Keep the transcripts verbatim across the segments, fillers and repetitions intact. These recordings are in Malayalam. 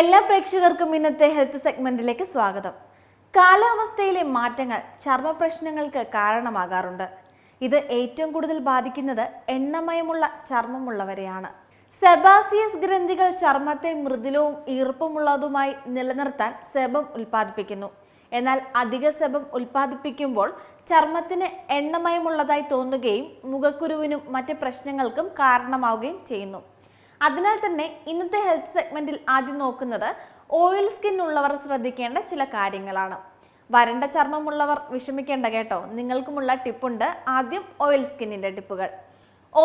എല്ലാ പ്രേക്ഷകർക്കും ഇന്നത്തെ ഹെൽത്ത് സെഗ്മെന്റിലേക്ക് സ്വാഗതം. കാലാവസ്ഥയിലെ മാറ്റങ്ങൾ ചർമ്മ പ്രശ്നങ്ങൾക്ക് കാരണമാകാറുണ്ട്. ഇത് ഏറ്റവും കൂടുതൽ ബാധിക്കുന്നത് എണ്ണമയമുള്ള ചർമ്മമുള്ളവരെയാണ്. സെബാസിയസ് ഗ്രന്ഥികൾ ചർമ്മത്തെ മൃദുലവും ഈർപ്പമുള്ളതുമായി നിലനിർത്താൻ സെബം ഉൽപ്പാദിപ്പിക്കുന്നു. എന്നാൽ അധിക സെബം ഉൽപ്പാദിപ്പിക്കുമ്പോൾ ചർമ്മത്തിന് എണ്ണമയമുള്ളതായി തോന്നുകയും മുഖക്കുരുവിനും മറ്റ് പ്രശ്നങ്ങൾക്കും കാരണമാവുകയും ചെയ്യുന്നു. അതിനാൽ തന്നെ ഇന്നത്തെ ഹെൽത്ത് സെഗ്മെന്റിൽ ആദ്യം നോക്കുന്നത് ഓയിൽ സ്കിൻ ഉള്ളവർ ശ്രദ്ധിക്കേണ്ട ചില കാര്യങ്ങളാണ്. വരണ്ട ചർമ്മമുള്ളവർ വിഷമിക്കേണ്ട കേട്ടോ, നിങ്ങൾക്കുമുള്ള ടിപ്പുണ്ട്. ആദ്യം ഓയിൽ സ്കിന്നിൻ്റെ ടിപ്പുകൾ.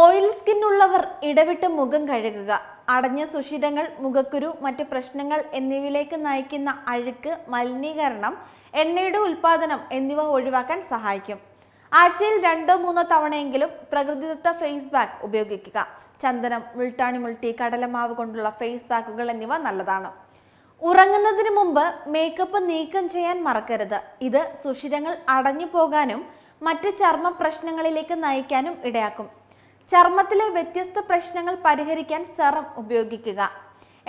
ഓയിൽ സ്കിൻ ഉള്ളവർ ഇടവിട്ട് മുഖം കഴുകുക. അടഞ്ഞ സുഷിരങ്ങൾ, മുഖക്കുരു, മറ്റ് പ്രശ്നങ്ങൾ എന്നിവയിലേക്ക് നയിക്കുന്ന അഴുക്ക്, മലിനീകരണം, എണ്ണയുടെ ഉൽപ്പാദനം എന്നിവ ഒഴിവാക്കാൻ സഹായിക്കും. ആഴ്ചയിൽ രണ്ടോ മൂന്നോ തവണയെങ്കിലും പ്രകൃതിദത്ത ഫേസ് പാക്ക് ഉപയോഗിക്കുക. ചന്ദനം, മുൾട്ടാണിമുൾട്ടി, കടലമാവ് കൊണ്ടുള്ള ഫേസ് പാക്കുകൾ എന്നിവ നല്ലതാണ്. ഉറങ്ങുന്നതിന് മുമ്പ് മേക്കപ്പ് നീക്കം ചെയ്യാൻ മറക്കരുത്. ഇത് സുഷിരങ്ങൾ അടഞ്ഞു പോകാനും മറ്റ് ചർമ്മ പ്രശ്നങ്ങളിലേക്ക് നയിക്കാനും ഇടയാക്കും. ചർമ്മത്തിലെ വ്യത്യസ്ത പ്രശ്നങ്ങൾ പരിഹരിക്കാൻ സെറം ഉപയോഗിക്കുക.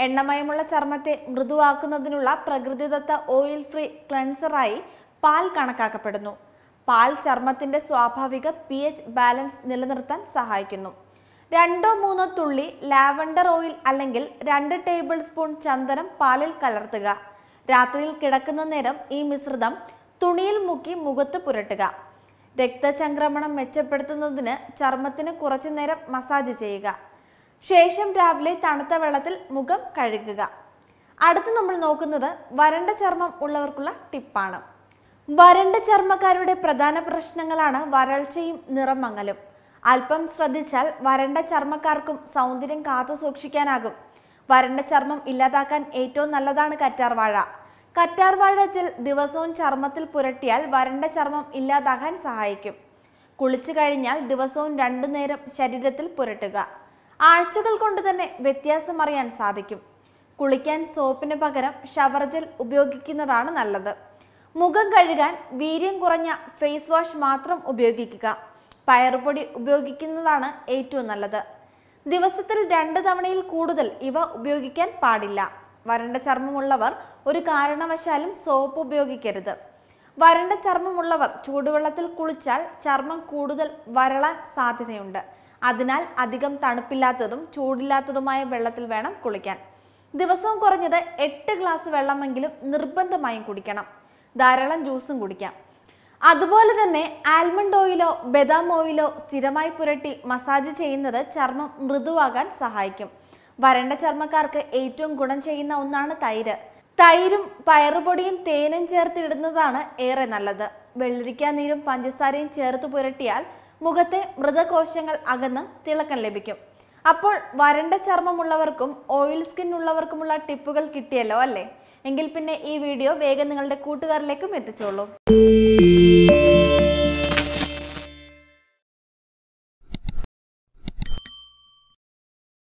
എണ്ണമയമുള്ള ചർമ്മത്തെ മൃദുവാക്കുന്നതിനുള്ള പ്രകൃതിദത്ത ഓയിൽ ഫ്രീ ക്ലൻസറായി പാൽ കണക്കാക്കപ്പെടുന്നു. പാൽ ചർമ്മത്തിൻ്റെ സ്വാഭാവിക പി എച്ച് ബാലൻസ് നിലനിർത്താൻ സഹായിക്കുന്നു. രണ്ടോ മൂന്നോ തുള്ളി ലാവണ്ടർ ഓയിൽ അല്ലെങ്കിൽ രണ്ട് ടേബിൾ സ്പൂൺ ചന്ദനം പാലിൽ കലർത്തുക. രാത്രിയിൽ കിടക്കുന്ന നേരം ഈ മിശ്രിതം തുണിയിൽ മുക്കി മുഖത്ത് പുരട്ടുക. രക്തചംക്രമണം മെച്ചപ്പെടുത്തുന്നതിന് ചർമ്മത്തിന് കുറച്ചു നേരം മസാജ് ചെയ്യുക. ശേഷം രാവിലെ തണുത്ത വെള്ളത്തിൽ മുഖം കഴുകുക. അടുത്ത് നമ്മൾ നോക്കുന്നത് വരണ്ട ചർമ്മം ഉള്ളവർക്കുള്ള ടിപ്പാണ്. വരണ്ട ചർമ്മക്കാരുടെ പ്രധാന പ്രശ്നങ്ങളാണ് വരൾച്ചയും നിറമങ്ങലും. അല്പം ശ്രദ്ധിച്ചാൽ വരണ്ട ചർമ്മക്കാർക്കും സൗന്ദര്യം കാത്തു സൂക്ഷിക്കാനാകും. വരണ്ട ചർമ്മം ഇല്ലാതാക്കാൻ ഏറ്റവും നല്ലതാണ് കറ്റാർവാഴ. കറ്റാർവാഴ ജെൽ ദിവസവും ചർമ്മത്തിൽ പുരട്ടിയാൽ വരണ്ട ചർമ്മം ഇല്ലാതാകാൻ സഹായിക്കും. കുളിച്ചു കഴിഞ്ഞാൽ ദിവസവും രണ്ടു നേരം ശരീരത്തിൽ പുരട്ടുക. ആഴ്ചകൾ കൊണ്ട് തന്നെ വ്യത്യാസം അറിയാൻ സാധിക്കും. കുളിക്കാൻ സോപ്പിന് പകരം ഷവർ ജെൽ ഉപയോഗിക്കുന്നതാണ് നല്ലത്. മുഖം കഴുകാൻ വീര്യം കുറഞ്ഞ ഫേസ് വാഷ് മാത്രം ഉപയോഗിക്കുക. പയറുപൊടി ഉപയോഗിക്കുന്നതാണ് ഏറ്റവും നല്ലത്. ദിവസത്തിൽ രണ്ട് തവണയിൽ കൂടുതൽ ഇവ ഉപയോഗിക്കാൻ പാടില്ല. വരണ്ട ചർമ്മമുള്ളവർ ഒരു കാരണവശാലും സോപ്പ് ഉപയോഗിക്കരുത്. വരണ്ട ചർമ്മമുള്ളവർ ചൂടുവെള്ളത്തിൽ കുളിച്ചാൽ ചർമ്മം കൂടുതൽ വരളാൻ സാധ്യതയുണ്ട്. അതിനാൽ അധികം തണുപ്പില്ലാത്തതും ചൂടില്ലാത്തതുമായ വെള്ളത്തിൽ വേണം കുളിക്കാൻ. ദിവസവും കുറഞ്ഞത് എട്ട് ഗ്ലാസ് വെള്ളമെങ്കിലും നിർബന്ധമായും കുടിക്കണം. ധാരാളം ജ്യൂസും കുടിക്കാം. അതുപോലെ തന്നെ ആൽമണ്ട് ഓയിലോ ബദാം ഓയിലോ സ്ഥിരമായി പുരട്ടി മസാജ് ചെയ്യുന്നത് ചർമ്മം മൃദുവാകാൻ സഹായിക്കും. വരണ്ട ചർമ്മക്കാർക്ക് ഏറ്റവും ഗുണം ചെയ്യുന്ന ഒന്നാണ് തൈര്. തൈരും പയറുപൊടിയും തേനും ചേർത്തിടുന്നതാണ് ഏറെ നല്ലത്. വെള്ളരിക്കാ നീരും പഞ്ചസാരയും ചേർത്ത് പുരട്ടിയാൽ മുഖത്തെ മൃതകോശങ്ങൾ അകന്ന് തിളക്കം ലഭിക്കും. അപ്പോൾ വരണ്ട ചർമ്മമുള്ളവർക്കും ഓയിൽ സ്കിൻ ഉള്ളവർക്കുമുള്ള ടിപ്പുകൾ കിട്ടിയല്ലോ അല്ലേ? എങ്കിൽ പിന്നെ ഈ വീഡിയോ വേഗം നിങ്ങളുടെ കൂട്ടുകാരിലേക്കും എത്തിച്ചോളൂ.